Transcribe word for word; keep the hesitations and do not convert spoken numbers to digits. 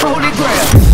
Holy Grail.